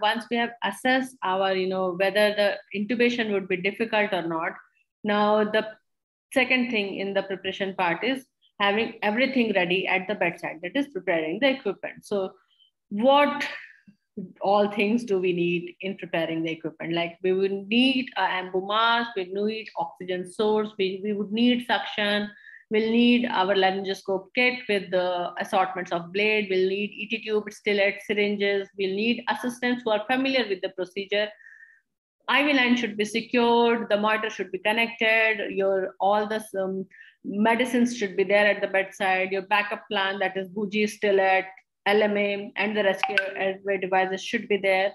Once we have assessed our, whether the intubation would be difficult or not, now the second thing in the preparation part is having everything ready at the bedside, that is preparing the equipment. So what all things do we need in preparing the equipment? Like we would need an ambu mask, we need oxygen source, we would need suction, we'll need our laryngoscope kit with the assortments of blade, we'll need ET tube, stylet, syringes, we'll need assistants who are familiar with the procedure. IV line should be secured, the monitor should be connected, all the medicines should be there at the bedside, your backup plan, that is bougie, stylet, LMA, and the rescue airway devices should be there.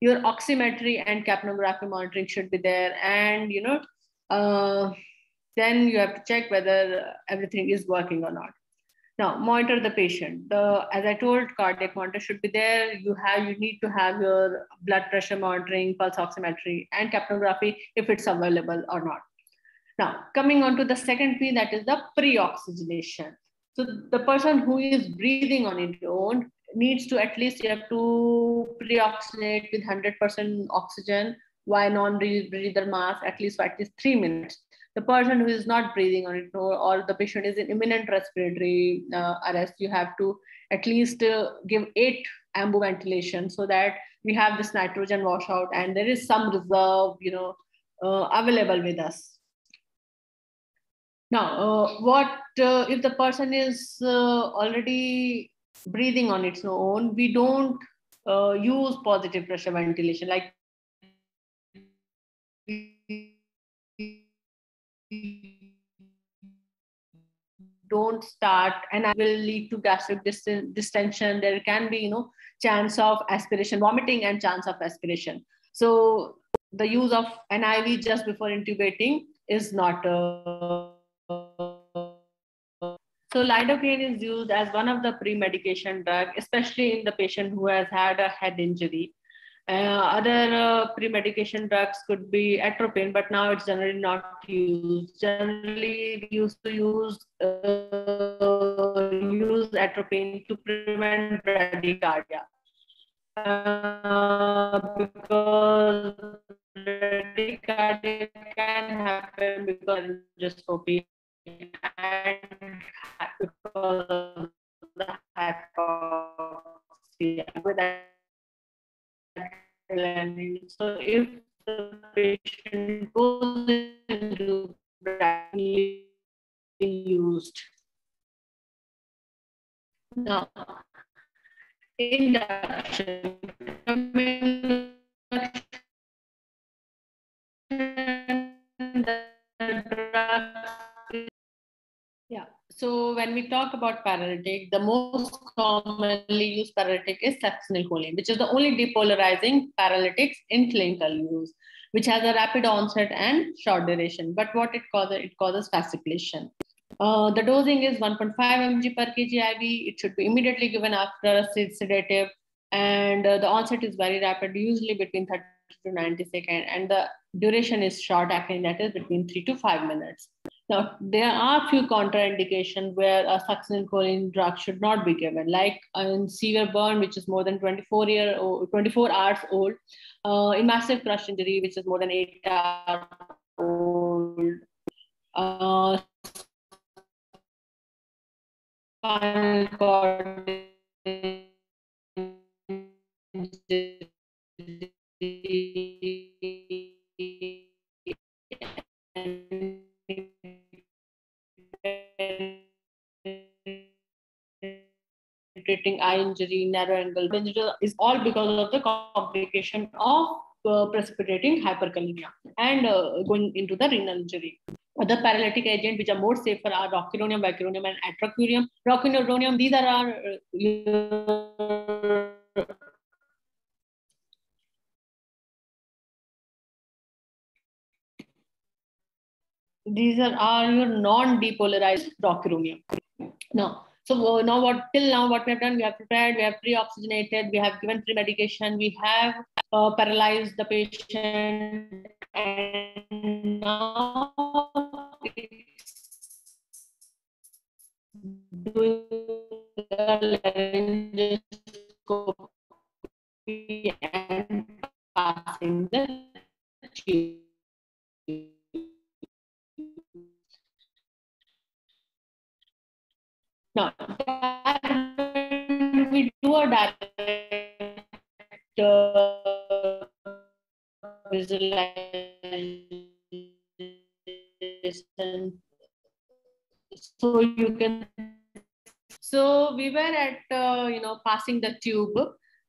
Your oximetry and capnography monitoring should be there. And, then you have to check whether everything is working or not. Now, monitor the patient. As I told, cardiac monitor should be there. You need to have your blood pressure monitoring, pulse oximetry, and capnography if it's available or not. Now, coming on to the second P, that is the pre-oxygenation. So the person who is breathing on its own needs to, at least you have to pre-oxygenate with 100% oxygen via non-breather mask at least 3 minutes. The person who is not breathing on its own, or the patient is in imminent respiratory arrest, you have to at least give 8 ambu ventilation so that we have this nitrogen washout and there is some reserve, available with us. Now, what if the person is already breathing on its own? We don't use positive pressure ventilation. Like don't start, and that will lead to gastric distension. There can be, chance of aspiration, vomiting, and chance of aspiration. So the use of NIV just before intubating is not. So lidocaine is used as one of the pre-medication drugs, especially in the patient who has had a head injury. Other pre-medication drugs could be atropine, but now it's generally not used. Generally, we used to use atropine to prevent bradycardia. Because bradycardia can happen because of laryngoscopy and because of the hypoxia with adrenaline. So if the patient goes into bradycardia, used. Now, induction. So when we talk about paralytic, the most commonly used paralytic is succinylcholine, which is the only depolarizing paralytics in clinical use, which has a rapid onset and short duration. But what it causes fasciculation. The dosing is 1.5 mg per kg IV. It should be immediately given after a sedative, and the onset is very rapid, usually between 30 to 90 seconds, and the duration is short acting, that is between 3 to 5 minutes. Now, there are few contraindications where a succinylcholine drug should not be given, like in severe burn, which is more than 24 hours old, in massive crush injury, which is more than 8 hours old, spinal cord injury, and treating eye injury, narrow angle is all because of the complication of precipitating hyperkalemia and going into the renal injury. Other paralytic agents which are more safer are rocuronium, vicuronium, and atracurium. Rocuronium, these are our your non-depolarized rocuronium. Now, what we have done, we have prepared, we have pre-oxygenated, we have given pre-medication, we have paralyzed the patient, and now it's doing the laryngoscope and passing the tube. Now, we do a direct visualization. So you can. So we were at passing the tube, where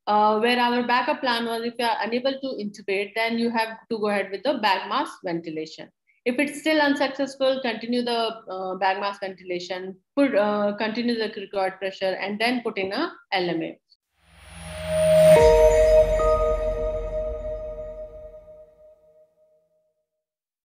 our backup plan was, if you are unable to intubate, then you have to go ahead with the bag mask ventilation. If it's still unsuccessful, continue the bag mask ventilation, continue the cricoid pressure, and then put in a LMA.